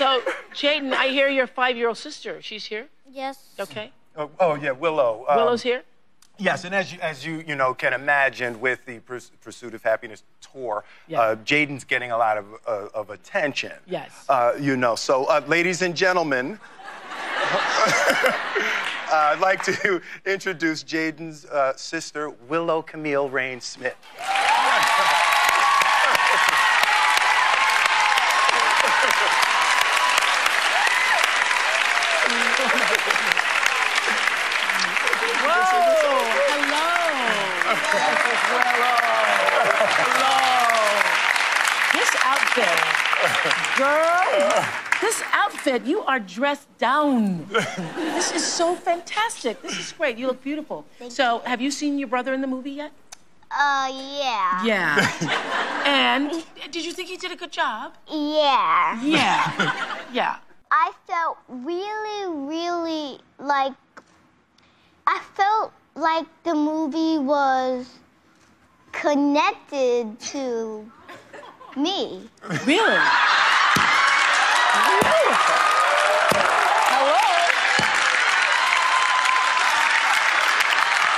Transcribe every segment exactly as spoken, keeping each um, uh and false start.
So, Jaden, I hear your five-year-old sister. She's here? Yes. Okay. Oh, oh yeah, Willow. Um, Willow's here? Yes, and as you, as you, you know, can imagine with the Pursuit of Happiness tour, yes. uh, Jaden's getting a lot of, uh, of attention. Yes. Uh, you know, so uh, ladies and gentlemen, uh, I'd like to introduce Jaden's uh, sister, Willow Camille Rain-Smith. This outfit, girl, this outfit, you are dressed down. This is so fantastic. This is great. You look beautiful. Thank so, you. Have you seen your brother in the movie yet? Uh, yeah. Yeah. And did you think he did a good job? Yeah. Yeah. Yeah. I felt really, really like, I felt like the movie was connected to me. Really? Hello?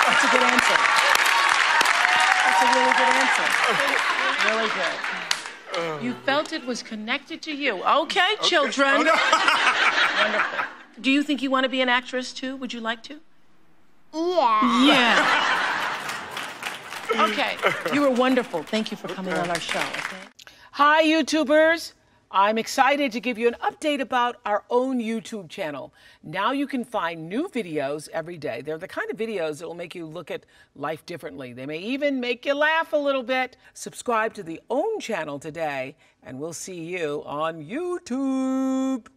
That's a good answer. That's a really good answer. Really good. Um, you felt it was connected to you. Okay, okay. Children. Oh, no. Wonderful. Do you think you want to be an actress, too? Would you like to? Yeah. Yeah. Okay, you were wonderful. Thank you for coming on our show. Okay? Hi, YouTubers. I'm excited to give you an update about our own YouTube channel. Now you can find new videos every day. They're the kind of videos that will make you look at life differently. They may even make you laugh a little bit. Subscribe to the OWN channel today, and we'll see you on YouTube.